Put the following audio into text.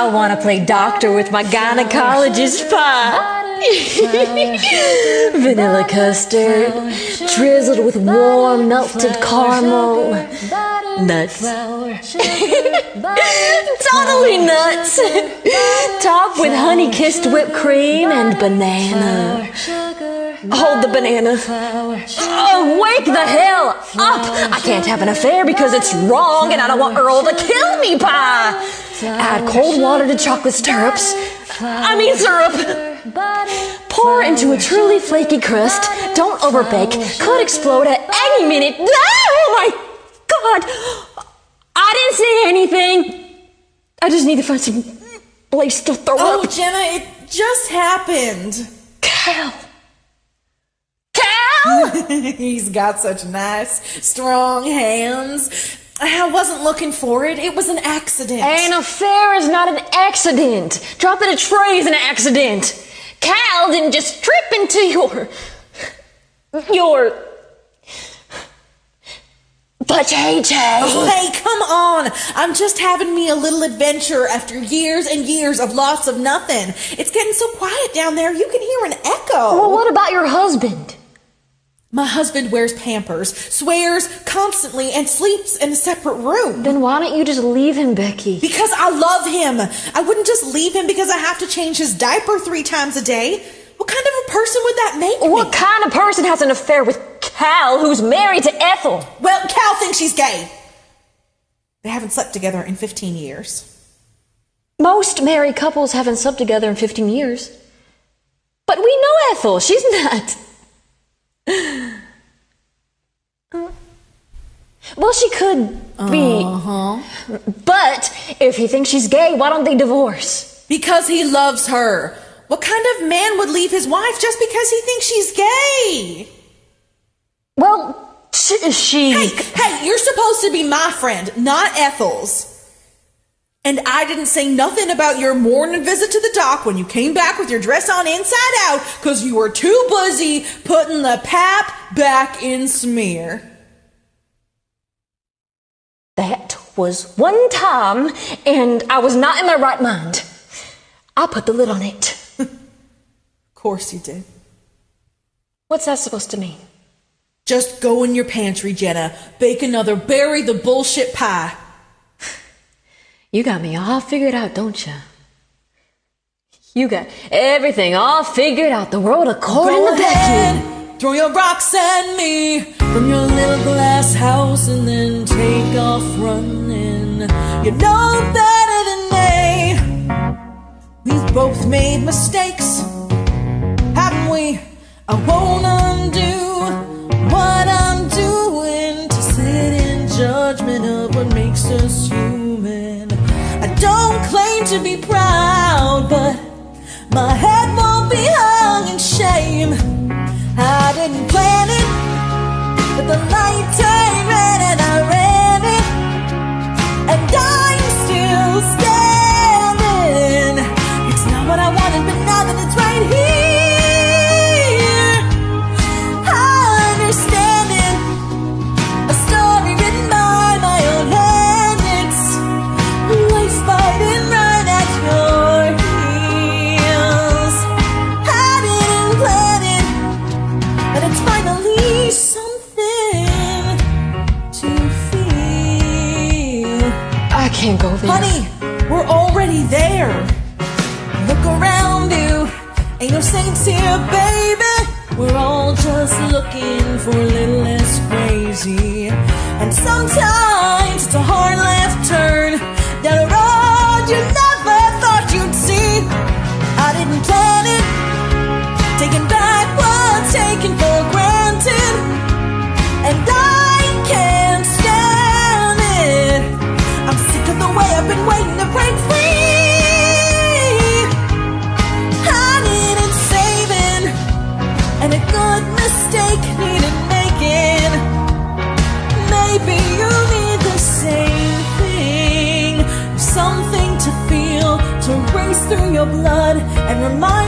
I want to play doctor with my gynecologist pie. Vanilla custard, drizzled with warm melted caramel. Nuts. Totally nuts. Topped with honey-kissed whipped cream and banana. Hold the banana. Oh, wake the hell up! I can't have an affair because it's wrong and I don't want Earl to kill me pie. Add cold water to chocolate stirrups. I mean syrup. Pour into a truly flaky crust. Don't overbake. Could explode at any minute. Oh my God! I didn't say anything. I just need to find some place to throw up. Oh, Jenna, it just happened. Hell. He's got such nice, strong hands. I wasn't looking for it. It was an accident. An affair is not an accident. Dropping a tray is an accident. Cal didn't just trip into your vajayjay. Oh, hey, come on. I'm just having me a little adventure after years and years of lots of nothing. It's getting so quiet down there, you can hear an echo. Well, what about your husband? My husband wears Pampers, swears constantly, and sleeps in a separate room. Then why don't you just leave him, Becky? Because I love him. I wouldn't just leave him because I have to change his diaper 3 times a day. What kind of a person would that make me? What kind of person has an affair with Cal, who's married to Ethel? Well, Cal thinks she's gay. They haven't slept together in 15 years. Most married couples haven't slept together in 15 years. But we know Ethel. She's not. Well, she could be, but if he thinks she's gay, why don't they divorce? Because he loves her. What kind of man would leave his wife just because he thinks she's gay? Well, she... Hey, you're supposed to be my friend, not Ethel's. And I didn't say nothing about your morning visit to the dock when you came back with your dress on inside out because you were too busy putting the pap back in smear. That was one time, and I was not in my right mind. I put the lid on it. Of course you did. What's that supposed to mean? Just go in your pantry, Jenna. Bake another bury the bullshit pie. You got me all figured out, don't you? You got everything all figured out. The world according to Becky. Throw your rocks at me from your little glass house and then take off running. You know better than they. We've both made mistakes, haven't we? I won't undo what I'm doing to sit in judgment of what makes us human. Don't claim to be proud, but my head won't be hung in shame. I didn't plan it, but the light turned red and I ran it, and I'm still standing. It's not what I wanted, but now that it's right here, I understand it. A story written by my own hand. Can't go there. Honey, we're already there. Look around you. Ain't no saints here, baby. We're all just looking for a little less crazy. And sometimes it's a hard left turn down a road you never thought you'd see. I didn't plan it. Taking back what's taken for granted. And I can't stand it. I'm sick of the way I've been waiting to break free. I needed saving, and a good mistake needed making. Maybe you need the same thing, something to feel, to race through your blood and remind